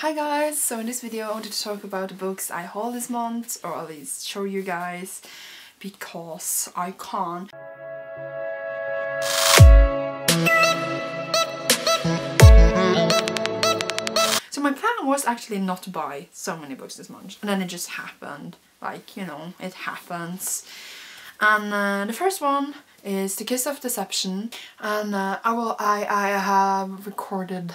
Hi guys! So in this video I wanted to talk about the books I haul this month, or at least show you guys, because I can't. So my plan was actually not to buy so many books this month, and then it just happened. Like, you know, it happens. And the first one is The Kiss of Deception, and I have recorded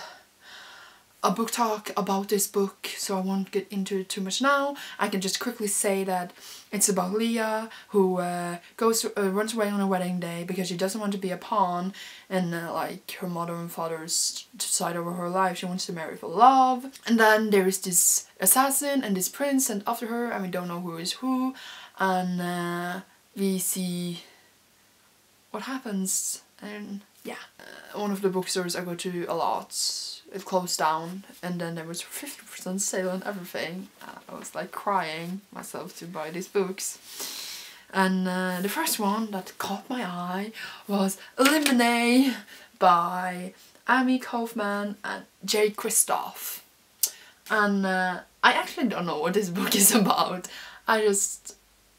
a book talk about this book, so I won't get into it too much now. I can just quickly say that it's about Leah, who runs away on her wedding day because she doesn't want to be a pawn in like her mother and father's side over her life. She wants to marry for love, and then there is this assassin and this prince sent after her, and we don't know who is who, and we see what happens. And yeah, one of the bookstores I go to a lot, it closed down, and then there was 50% sale on everything. I was like crying myself to buy these books. And the first one that caught my eye was Eliminate by Amy Kaufman and Jay Kristoff. And I actually don't know what this book is about. I just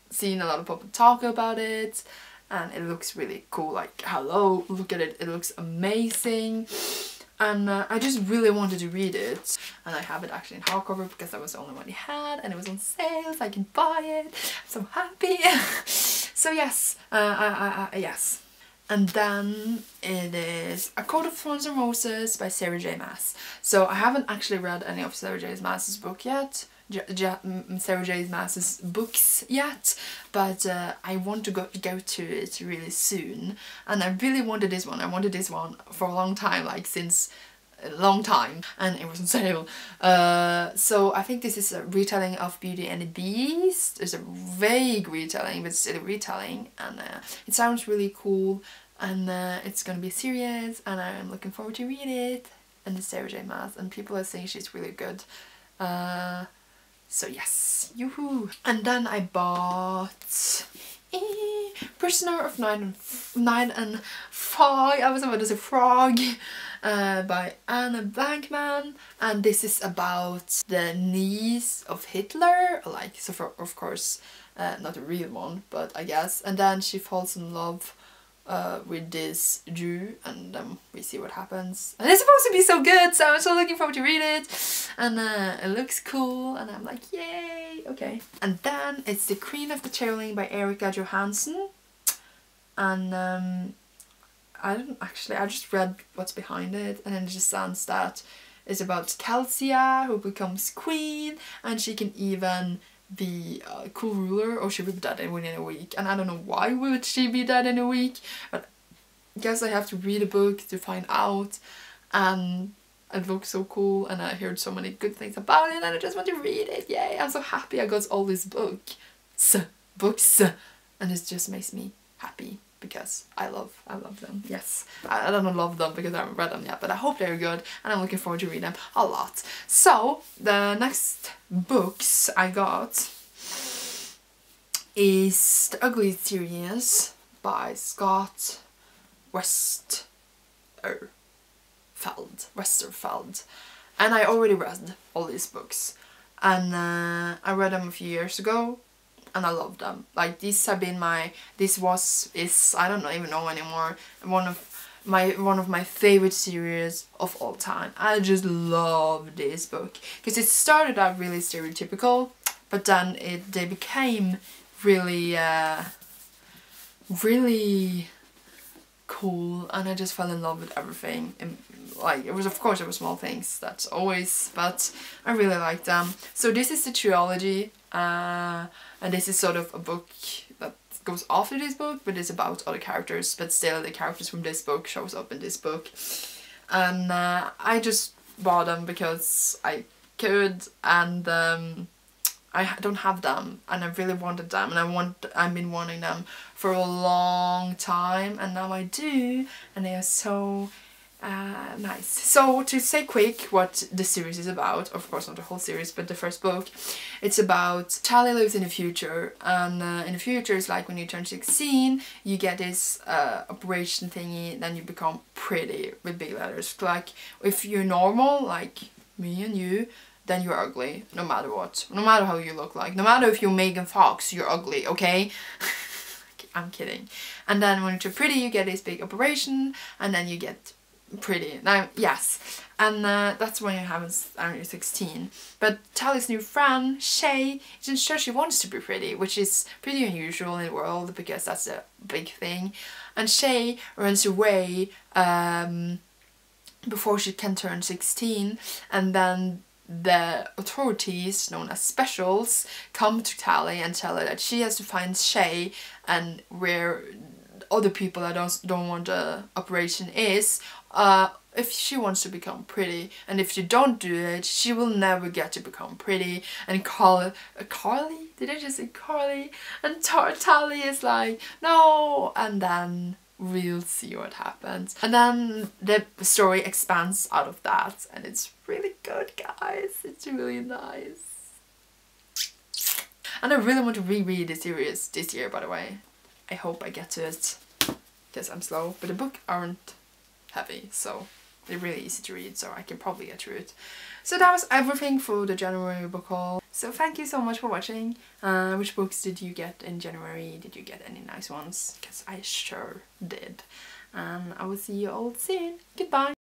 seen a lot of people talk about it, and it looks really cool. Like, hello, look at it, it looks amazing. And I just really wanted to read it, and I have it actually in hardcover because that was the only one he had, and it was on sale, so I can buy it. I'm so happy. So yes, yes. And then it is A Court of Thorns and Roses by Sarah J Maas. So I haven't actually read any of Sarah J Maas's book yet, Sarah J Maas's books yet, but I want to go to it really soon, and I really wanted this one. I wanted this one for a long time, like since a long time, and it was on sale. So I think this is a retelling of Beauty and the Beast. It's a vague retelling, but it's still a retelling, and it sounds really cool, and it's gonna be serious, and I'm looking forward to read it. And it's Sarah J Maas, and people are saying she's really good. So yes, yoo-hoo! And then I bought Prisoner of Nine and Five, I was about to say frog, by Anna Bankman, and this is about the niece of Hitler, like, so for, of course, not a real one, but I guess, and then she falls in love with this Jew, and we see what happens, and it's supposed to be so good, so I'm so looking forward to read it, and it looks cool, and I'm like, yay, okay. And then it's The Queen of the Tearling by Erica Johansson, and I just read what's behind it, and then it just sounds that it's about Calcia, who becomes queen, and she can even be a cool ruler, or she would be dead within a week, and I don't know why would she be dead in a week, but I guess I have to read a book to find out, and it looks so cool, and I heard so many good things about it, and I just want to read it, yay! I'm so happy I got all these books, and it just makes me happy, because I love them, yes. I don't love them because I haven't read them yet, but I hope they're good, and I'm looking forward to reading them a lot. So the next books I got is The Ugly Series by Scott Westerfeld, and I already read all these books, and I read them a few years ago, and I love them. Like, these have been my, I don't even know anymore, one of my favorite series of all time. I just love this book because it started out really stereotypical, but then they became really really cool, and I just fell in love with everything. And like, it was, of course, there were small things, that's always, but I really liked them. So this is the trilogy, and this is sort of a book that goes after this book, but it's about other characters, but still the characters from this book shows up in this book. And I just bought them because I could, and I don't have them, and I really wanted them, and I've been wanting them for a long time, and now I do, and they are so nice. So to say quick what the series is about, of course not the whole series, but the first book, it's about Tali lives in the future, and in the future it's like when you turn 16 you get this operation thingy, then you become pretty with big letters. Like, if you're normal, like me and you, then you're ugly, no matter what, no matter how you look like, no matter if you're Megan Fox, you're ugly, okay? I'm kidding. And then when you're pretty, you get this big operation, and then you get pretty. Now, yes, and that's when it happens when you're 16. But Tally's new friend, Shay, isn't sure she wants to be pretty, which is pretty unusual in the world because that's a big thing. And Shay runs away before she can turn 16, and then the authorities, known as specials, come to Tally and tell her that she has to find Shay and where other people that don't want the operation is, if she wants to become pretty. And if she don't do it, she will never get to become pretty. And Carly? Did I just say Carly? And Tally is like, no! And then we'll see what happens. And then the story expands out of that, and it's really good, guys. It's really nice. And I really want to reread the series this year, by the way. I hope I get to it, because I'm slow, but the books aren't heavy, so they're really easy to read, so I can probably get through it. So that was everything for the January book haul. So thank you so much for watching. Which books did you get in January? Did you get any nice ones? Because I sure did. And I will see you all soon. Goodbye!